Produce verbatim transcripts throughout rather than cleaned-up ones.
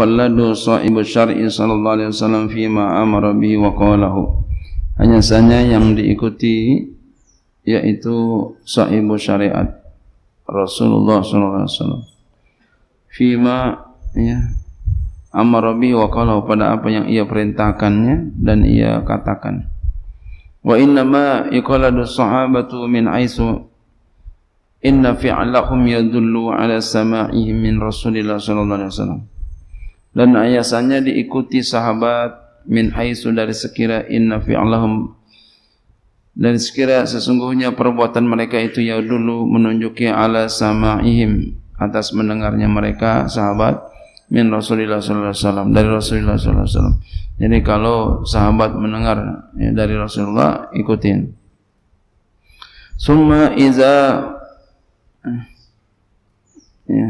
Qalladu sahibu syar'i sallallahu alaihi wasallam fima amara bihi wa qalahu. Hanya saja yang diikuti yaitu sahibu syariat Rasulullah sallallahu alaihi wasallam. Fima ya amara bihi wa qalahu, pada apa yang ia perintahkannya dan ia katakan. Wa inna ma yaqaladu sahabatu min aisu inna fi'lahum yadullu ala sama'ihim min Rasulillah sallallahu alaihi wasallam. Dan ayasannya diikuti sahabat min haitsu, dari sekira inna fi'lahum, dari sekira sesungguhnya perbuatan mereka itu ya dulu menunjuki ala sama'ihim, atas mendengarnya mereka sahabat min Rasulillah sallallahu alaihi wasallam, dari Rasulullah sallallahu alaihi wasallam. Jadi kalau sahabat mendengar ya, dari Rasulullah, ikutin. Summa iza ya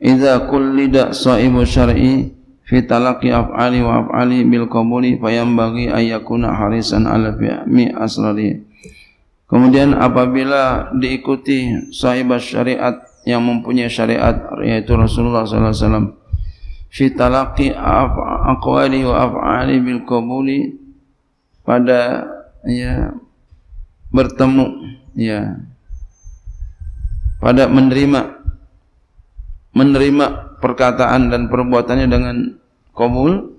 idza kullida sahibu syar'i fi talaqi af'ali wa af'ali bil qabuli fayambagi ayyakuna harisan ala fi'mi asrari. Kemudian apabila diikuti sahibah syariat yang mempunyai syariat yaitu Rasulullah sallallahu alaihi wasallam fi talaqi aqwali wa af'ali bil qabuli, pada ya bertemu ya pada menerima menerima perkataan dan perbuatannya dengan qabul,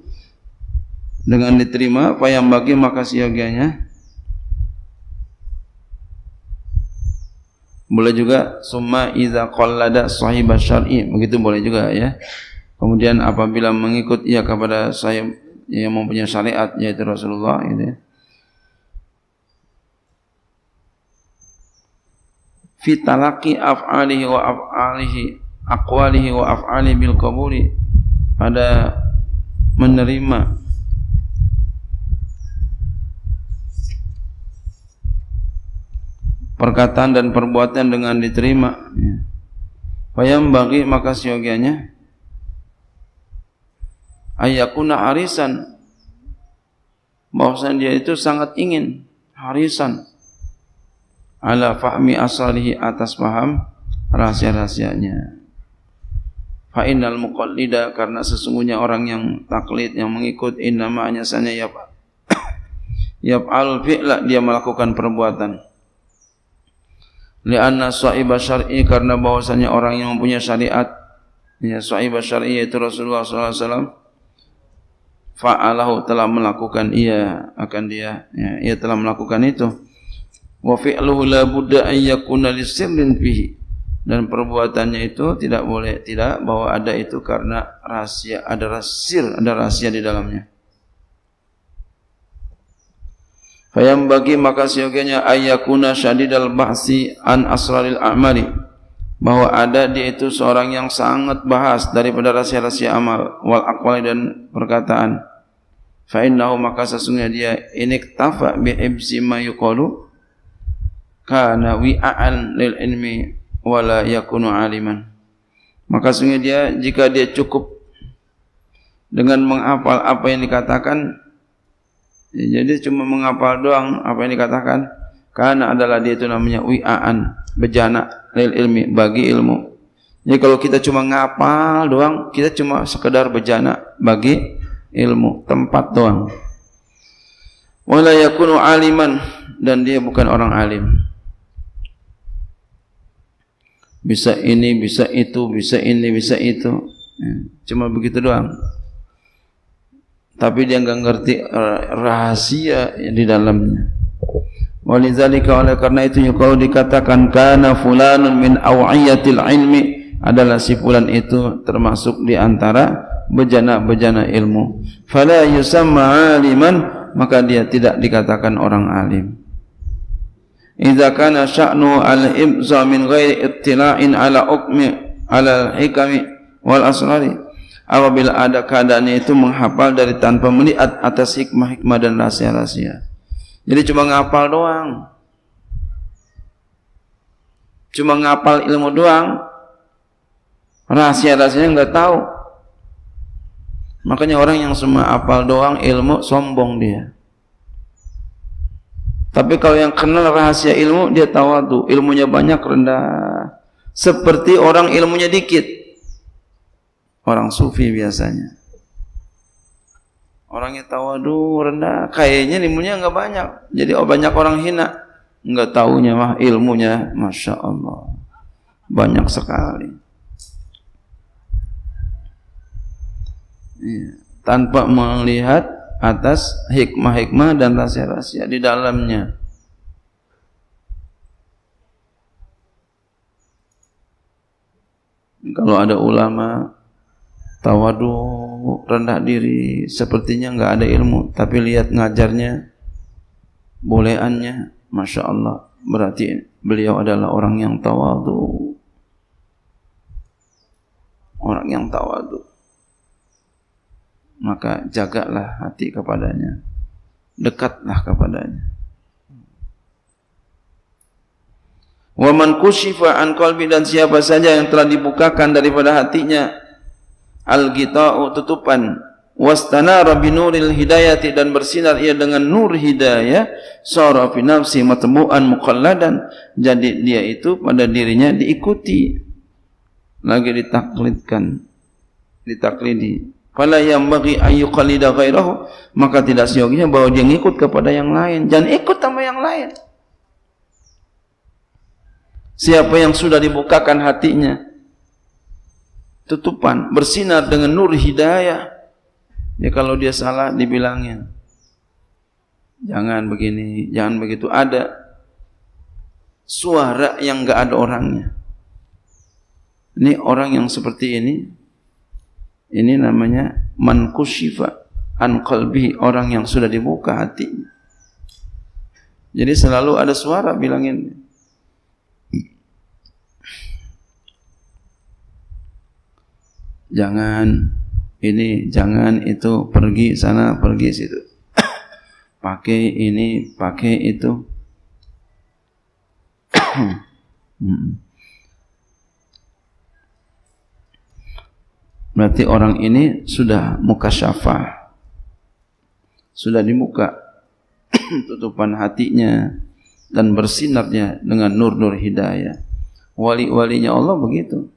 dengan diterima, apa yang bagi maka siaganya boleh juga summa iza qallada sahibah syar'i, begitu boleh juga ya. Kemudian apabila mengikut ia kepada sahib yang mempunyai syariat yaitu Rasulullah gitu ya. Fi talaqi af'alihi wa af'alihi aqwalihi wa af'ali bil qabuli, pada menerima perkataan dan perbuatan dengan diterima payam bagi maka seyogianya ayyakuna harisan, bahwasanya dia itu sangat ingin harisan ala fahmi asalihi, atas paham rahasia-rahasianya. Fa innal muqallida, karena sesungguhnya orang yang taklid, yang mengikut, innama anyasanya yap yap'al fi'la, dia melakukan perbuatan. Li'anna sahiba syar'i, karena bahwasanya orang yang mempunyai syariat ya sahiba syar'i yaitu Rasulullah sallallahu alaihi wasallam fa'alahu, telah melakukan ia akan dia ya, ia telah melakukan itu. Wa fi'luhu la budda an yakuna lisirrin fihi, dan perbuatannya itu tidak boleh tidak bahwa ada itu karena rahasia, ada sir, ada rahasia di dalamnya. Fayam bagi maka seyogianya ayyakuna syadidal bahsi an asraril amali, bahwa ada dia itu seorang yang sangat bahas daripada rahasia-rahasia amal wal aqwali dan perkataan. Fa innahu, maka sesungguhnya dia iniktafa bi ibsi ma yuqalu kana wi'an lil ilmi wala yakunu aliman. Maka sungguh dia jika dia cukup dengan menghafal apa yang dikatakan ya, jadi cuma menghafal doang apa yang dikatakan, karena adalah dia itu namanya wi'aan, bejana lil ilmi, bagi ilmu. Jadi kalau kita cuma ngapal doang, kita cuma sekedar bejana bagi ilmu, tempat doang. Wala yakunu aliman, dan dia bukan orang alim. Bisa ini, bisa itu, bisa ini, bisa itu, cuma begitu doang. Tapi dia enggak ngerti rahasia di dalamnya. Walizalika, oleh karena itu kalau dikatakan kana fulanun min awiyatil ilmi, adalah si fulan itu termasuk di antara bejana-bejana ilmu. Fala yusamma aliman, maka dia tidak dikatakan orang alim. Idza kana sya'nu al-imza min ghairi ittila'in ala hukmi ala hikami wal asrari, apabila ada keadaannya itu menghafal dari tanpa melihat atas hikmah-hikmah dan rahasia-rahasia. Jadi cuma ngapal doang, cuma ngapal ilmu doang, rahasia-rahasianya enggak tahu. Makanya orang yang cuma hafal doang ilmu, sombong dia. Tapi kalau yang kenal rahasia ilmu, dia tawadhu, ilmunya banyak, rendah. Seperti orang ilmunya dikit, orang sufi biasanya. Orangnya tawadu rendah, kayaknya ilmunya enggak banyak, jadi oh, banyak orang hina. Enggak taunya mah ilmunya Masya Allah banyak sekali. Iya. Tanpa melihat atas hikmah-hikmah dan rahasia-rahasia di dalamnya. Kalau ada ulama tawadu rendah diri, sepertinya enggak ada ilmu, tapi lihat ngajarnya, boleannya, Masya Allah, berarti beliau adalah orang yang tawadu. Orang yang tawadu. Maka jagalah hati kepadanya, dekatlah kepadanya. Wa man kushifa an qalbi, dan siapa saja yang telah dibukakan daripada hatinya al-ghita'u, tutupan, wastanara binuril hidayati, dan bersinar ia dengan nur hidayah, sara fi nafsi matmu'an muqalladan, jadi dia itu pada dirinya diikuti, lagi ditaklidkan, ditaklidi. Fala yambaghi ayyuqallida ghairahu, maka tidak seyogianya bahwa dia ngikut kepada yang lain. Jangan ikut sama yang lain. Siapa yang sudah dibukakan hatinya, tutupan, bersinar dengan nur hidayah, ya kalau dia salah dibilangin, jangan begini, jangan begitu. Ada suara yang enggak ada orangnya. Ini orang yang seperti ini, ini namanya man kushifa an qalbihi, orang yang sudah dibuka hatinya. Jadi selalu ada suara bilangin. Jangan ini, jangan itu, pergi sana, pergi situ. Pakai ini, pakai itu. hmm. Berarti orang ini sudah mukasyafah, sudah dibuka tutupan hatinya dan bersinarnya dengan nur-nur hidayah. Wali-walinya Allah begitu.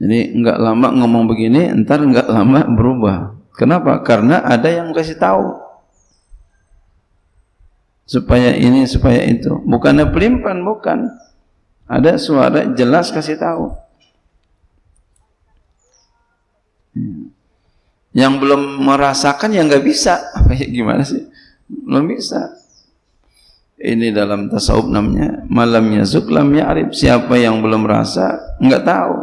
Jadi enggak lama ngomong begini, entar enggak lama berubah. Kenapa? Karena ada yang kasih tahu. Supaya ini, supaya itu. Bukannya pelimpan, bukan. Ada suara jelas kasih tahu. Hmm. Yang belum merasakan ya nggak bisa. Apa ya, gimana sih? Belum bisa. Ini dalam tasawuf namanya malam yazuk lam ya'rif. Siapa yang belum merasa nggak tahu.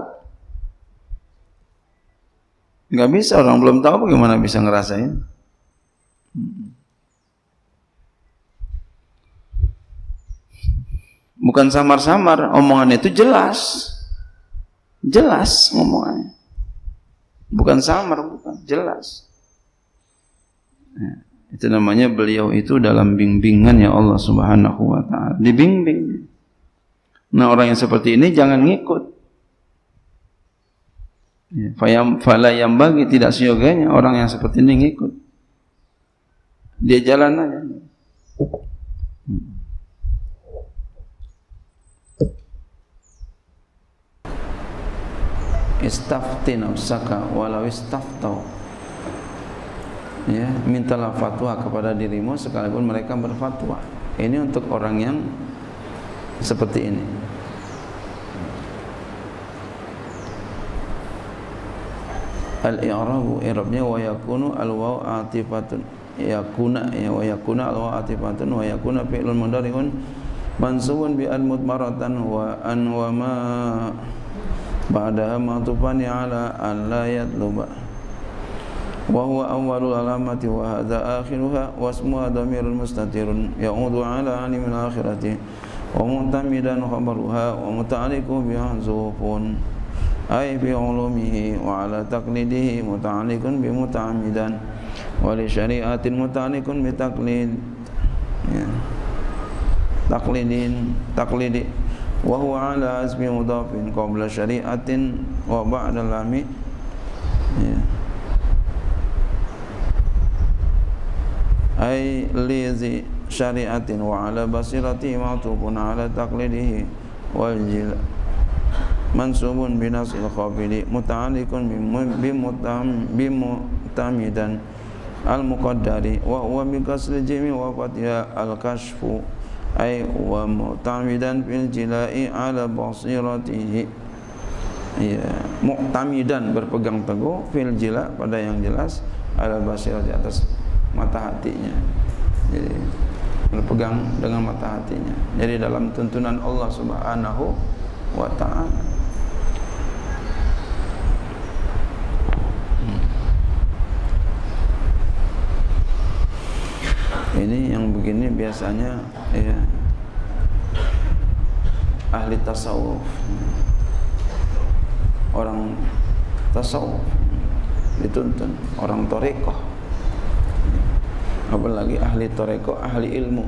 Nggak bisa, orang belum tahu bagaimana bisa ngerasain. Hmm. Bukan samar-samar, omongannya itu jelas. Jelas omongannya. Bukan samar, bukan, jelas. Nah, itu namanya beliau itu dalam bimbingan ya Allah Subhanahu wa ta'ala. Dibimbing. Nah, orang yang seperti ini jangan ngikut. Fala yang bagi, tidak seyoganya orang yang seperti ini ngikut. Dia jalan aja. Hmm. Istafti nafsaka walau istaftau, ya, mintalah fatwa kepada dirimu sekalipun mereka berfatwa. Ini untuk orang yang seperti ini. Al-i'rabu, i'rabnya wa yakunu al-waw atifatun, yakuna ya wa yakuna al-waw atifatun wa yakuna fi'lun mudhari'un mansubun bi an mudmaratan wa an wa ma ba'daha matufani ala an la yatluba wa huwa awwalul alamati wa hadha akhiruha wa ismuha dhamirun mustatirun ya'udu ala alimil akhirati wa muntamidan khabaruha wa muta'alliqun bihazufun ay bi ulumihi wa ala taqlidihi muta'alliqun bi muta'ammidan wa li syari'atin muta'alliqun bi taqlid ya taqlidin taqlidi wa huwa ala azmi mudafin qabla syari'atin wa ba'da lami ay lizi syari'atin wa ala basirati ma'tufun ala taqlidihi wal jil mansubun binasil khafili muta'alikun bimutamidan al-muqaddari wa huwa bikasri jimi wa fatiha al-kashfu ay wa mutamidan fil jilai ala basiratihi ya muktamidan berpegang teguh fil jila pada yang jelas ala basirah di atas mata hatinya, jadi berpegang dengan mata hatinya, jadi dalam tuntunan Allah Subhanahu wa ta'ala. Ini yang begini biasanya ya ahli tasawuf, orang tasawuf dituntun, orang tarekoh, apalagi ahli tarekoh, ahli ilmu,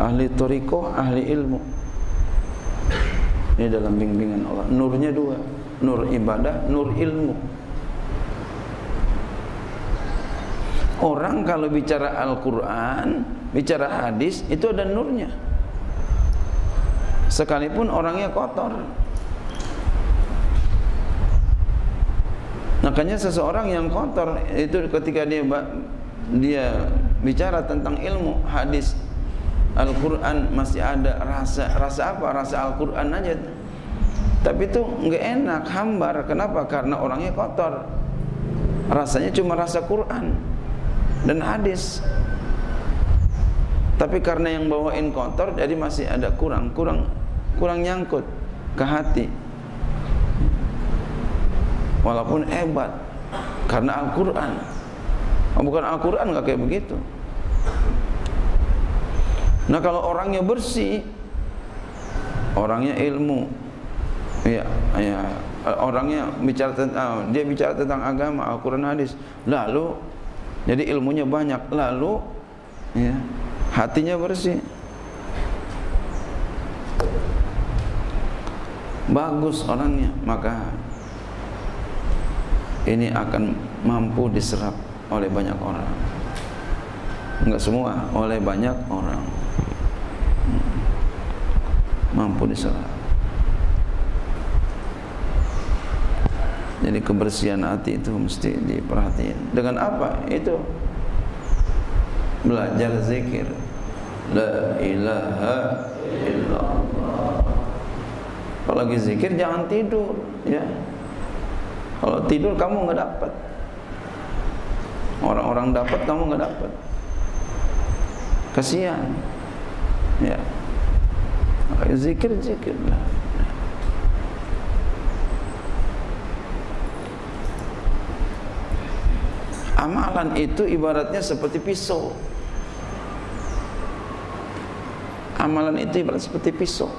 ahli tarekoh, ahli ilmu. Ini dalam bimbingan Allah, nurnya dua, nur ibadah, nur ilmu. Orang kalau bicara Al-Quran, bicara hadis, itu ada nurnya, sekalipun orangnya kotor. Makanya seseorang yang kotor itu ketika dia dia bicara tentang ilmu hadis Al-Quran masih ada rasa rasa apa rasa Al-Quran aja, tapi itu nggak enak, hambar. Kenapa? Karena orangnya kotor, rasanya cuma rasa Quran dan hadis. Tapi karena yang bawain kotor, jadi masih ada kurang kurang kurang nyangkut ke hati. Walaupun hebat karena Al-Quran, bukan Al-Quran nggak kayak begitu. Nah kalau orangnya bersih, orangnya ilmu, ya, ya orangnya bicara tentang dia bicara tentang agama Al-Quran hadis, lalu jadi ilmunya banyak, lalu ya, hatinya bersih, bagus orangnya, maka ini akan mampu diserap oleh banyak orang. Enggak semua, oleh banyak orang mampu diserap. Jadi kebersihan hati itu mesti diperhatiin. Dengan apa? Itu belajar zikir la ilaha illallah. Kalau lagi zikir jangan tidur ya. Kalau tidur kamu nggak dapat, orang-orang dapat kamu nggak dapat, kasihan. Ya, zikir zikir lah. Amalan itu ibaratnya seperti pisau. Amalan itu ibarat seperti pisau.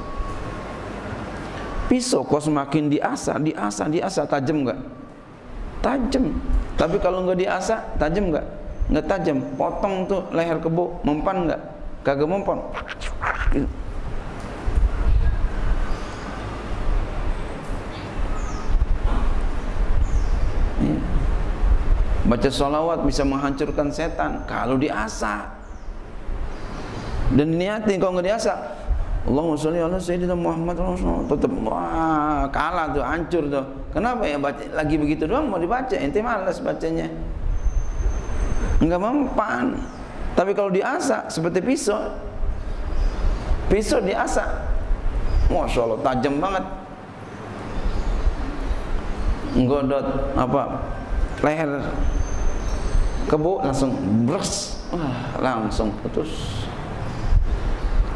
Pisau kok semakin diasah, diasah, diasah, tajam nggak? Tajam. Tapi kalau nggak diasah, tajam nggak? Nggak tajam. Potong tuh leher kebo, mempan nggak? Kagak mempan. Gitu. Ya. Baca sholawat bisa menghancurkan setan kalau diasah. Dan niatin kalau nggak diasah. Allahumma sholli ala sayyidina Muhammad Rasulullah, tetap wah, kalah tuh, hancur tuh. Kenapa ya baca lagi begitu doang mau dibaca? Ente malas bacanya, enggak mempan. Tapi kalau diasah seperti pisau, pisau diasah, masya Allah tajam banget, nggodot apa leher kebo langsung bers, wah, langsung putus.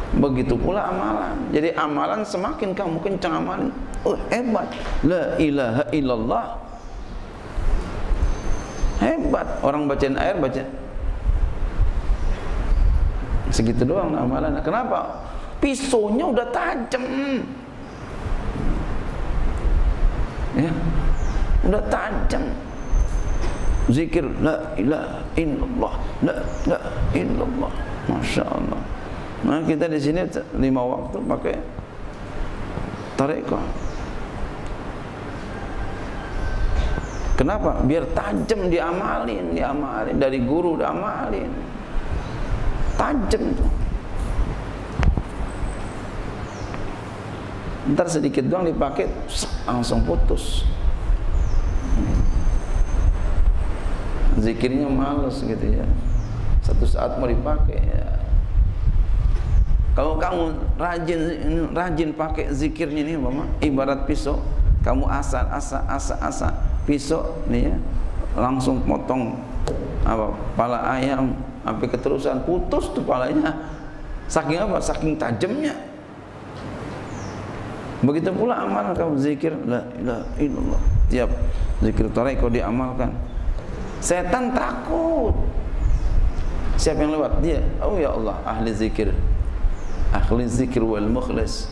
Begitu pula amalan. Jadi amalan semakin kamu kencang amalan, oh hebat, la ilaha illallah, hebat. Orang bacain air baca segitu doang amalan. Kenapa? Pisaunya udah tajam ya, udah tajam. Zikir la ilaha illallah, la ilaha illallah, masya Allah. Nah kita di sini lima waktu pakai tarekat. Kenapa? Biar tajam diamalin, diamalin dari guru diamalin. tajam. Ntar sedikit doang dipakai, langsung putus. Zikirnya malas gitu ya. Satu saat mau dipakai ya. Kalau kamu rajin rajin pakai zikirnya nih, Mama, ibarat pisau, kamu asa asa asa asa pisau nih ya, langsung potong apa pala ayam sampai keterusan, putus tuh palanya. Saking apa? Saking tajamnya. Begitu pula amalan kamu zikir la ilaha illallah. Tiap zikir tarekat kau diamalkan. Setan takut. Siapa yang lewat dia? Oh ya Allah, ahli zikir. Ahli zikir wal mukhlis.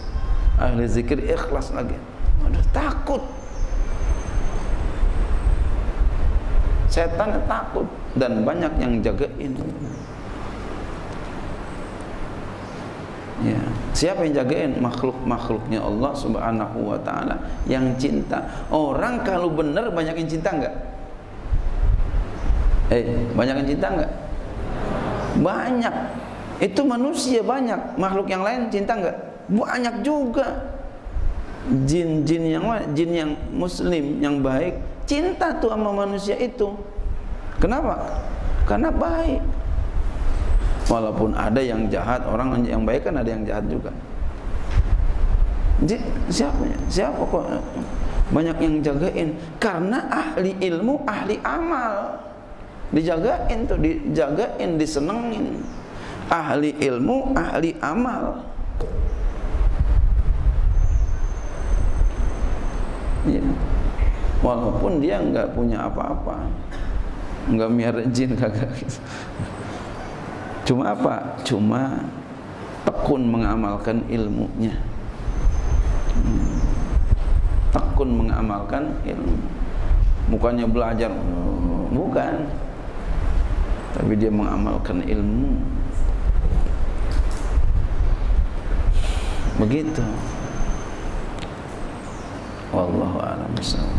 Ahli zikir ikhlas lagi. Aduh, takut. Setan takut dan banyak yang jagain. Ya. Siapa yang jagain? Makhluk-makhluknya Allah Subhanahu wa ta'ala yang cinta. Orang kalau benar banyak yang cinta enggak? Eh, banyak yang cinta enggak? Banyak. Itu manusia banyak. Makhluk yang lain cinta enggak? Banyak juga. Jin-jin yang jin yang muslim, yang baik, cinta tuh sama manusia itu. Kenapa? Karena baik. Walaupun ada yang jahat, orang yang baik kan ada yang jahat juga. Siapa? Siapa kok banyak yang jagain? Karena ahli ilmu, ahli amal. Dijagain tuh, dijagain, disenengin. Ahli ilmu, ahli amal. Ya. Walaupun dia nggak punya apa-apa, nggak miara jin kagak. Cuma apa? Cuma tekun mengamalkan ilmunya. Tekun mengamalkan ilmu. Bukannya belajar, bukan. Tapi dia mengamalkan ilmu. Begitu. Wallahu a'lam.